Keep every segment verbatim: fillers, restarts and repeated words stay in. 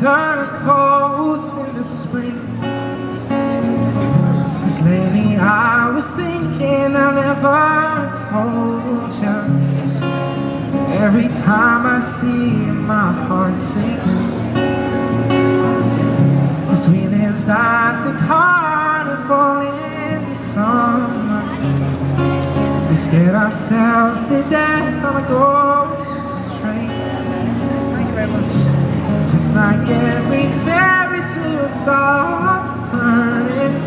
winter coats in the spring. Cause lately I was thinking I never told you. Every time I see you, my heart sings. Cause we lived at the carnival in summer. We scared ourselves to death on a ghost train. Thank you very much. Just like every fairy tale stops turning.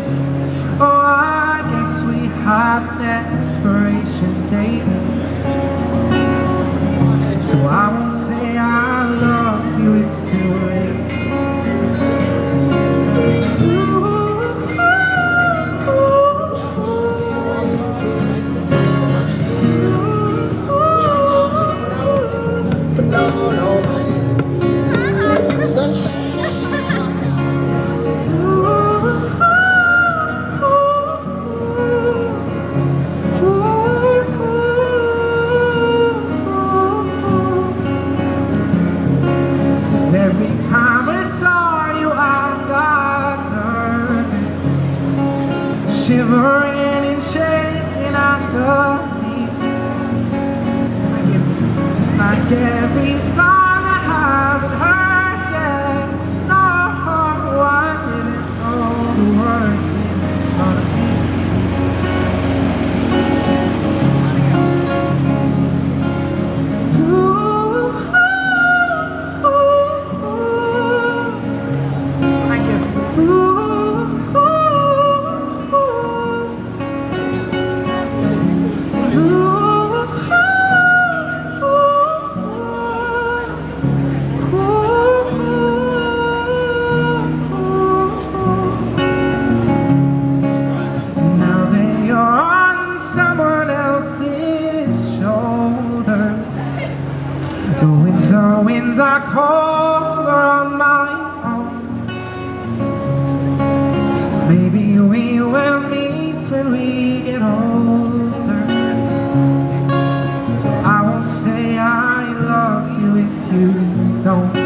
Oh, I guess we had an expiration date. So I won't say I love you, it's too late. Too late. Shivering and shaking at the knees. Just like every song I haven't heard yet. No, I didn't know the words in front of me. Ooh, ooh, ooh, ooh, ooh. The winds are colder on my own. Maybe we will meet when we get older. So I won't say I love you if you don't.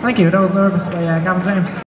Thank you. That was nervous by uh, Gavin James.